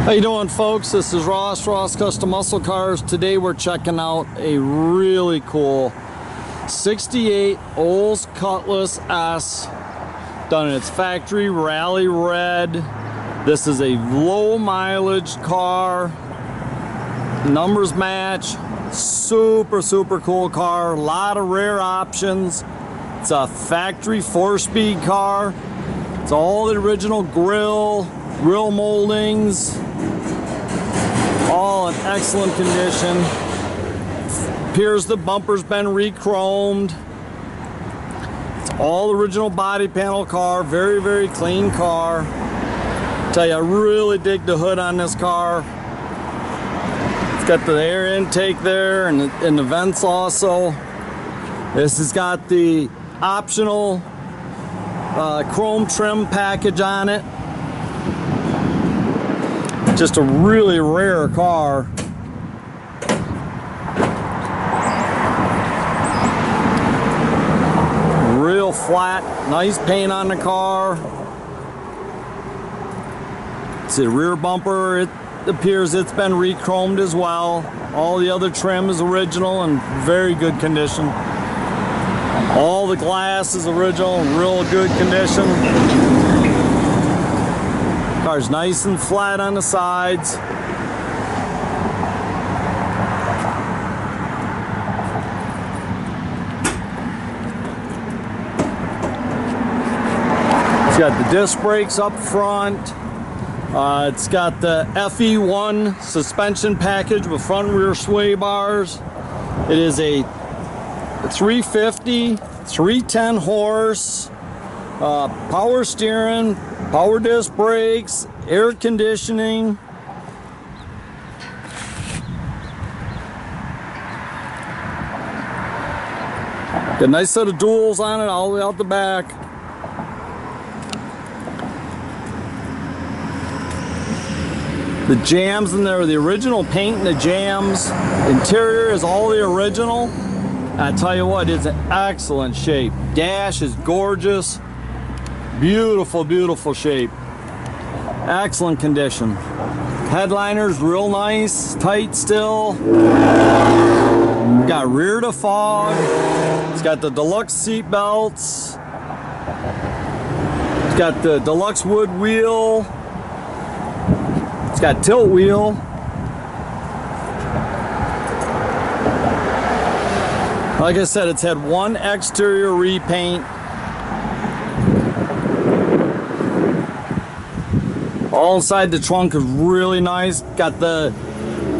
How you doing, folks? This is Ross Custom Muscle Cars. Today we're checking out a really cool 68 Olds Cutlass S done in its factory, Rally Red. This is a low mileage car, numbers match, super cool car, a lot of rare options. It's a factory 4-speed car. It's all the original grill moldings, all in excellent condition. Appears the bumper's been re-chromed. It's all original body panel car, very clean car. Tell you, I really dig the hood on this car. It's got the air intake there and the vents also. This has got the optional chrome trim package on it. Just a really rare car. Real flat, nice paint on the car. See the rear bumper, it appears it's been re-chromed as well. All the other trim is original and very good condition. All the glass is original and real good condition. Car's nice and flat on the sides. It's got the disc brakes up front. It's got the FE1 suspension package with front and rear sway bars. It is a 350, 310 horse, power steering, power disc brakes, air conditioning. Got a nice set of duals on it all the way out the back. The jams in there are the original paint and the jams. Interior is all the original. I tell you what, it's in excellent shape. Dash is gorgeous. Beautiful shape. Excellent condition. Headliner's real nice, tight still. Got rear defog. It's got the deluxe seat belts. It's got the deluxe wood wheel. It's got tilt wheel. Like I said, it's had one exterior repaint. All inside the trunk is really nice. Got the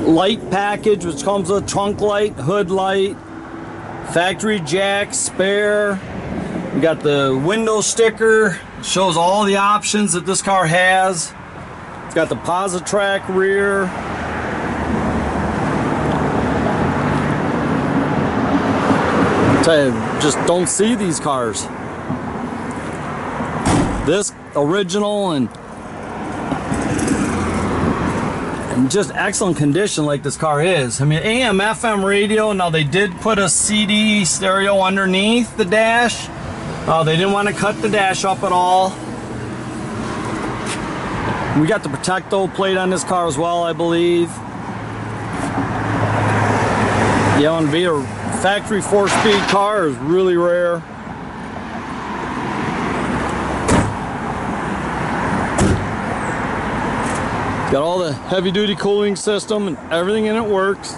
light package, which comes with trunk light, hood light, factory jack, spare. We got the window sticker. It shows all the options that this car has. It's got the Positrac rear. I just don't see these cars this original and just excellent condition like this car is. I mean, AM FM radio. Now they did put a CD stereo underneath the dash. They didn't want to cut the dash up at all. We got the Protecto plate on this car as well, I believe. The LNV or factory 4-speed car is really rare. It's got all the heavy duty cooling system and everything in it works.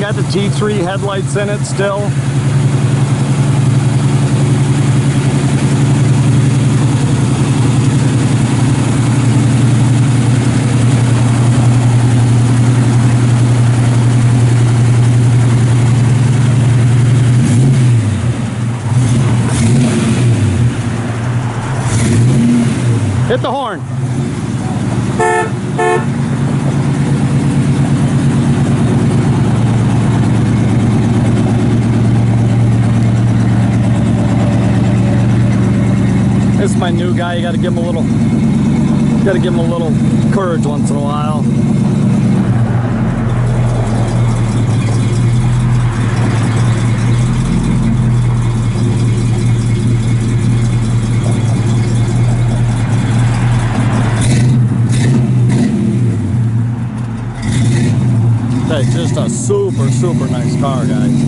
Got the T3 headlights in it still. Hit the horn. new guy, you gotta give him a little, courage once in a while. It's just a super, super nice car, guys.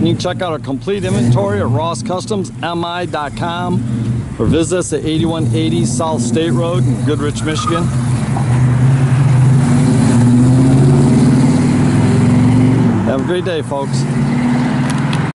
You can check out our complete inventory at RossCustomsMI.com or visit us at 8180 South State Road in Goodrich, Michigan. Have a great day, folks.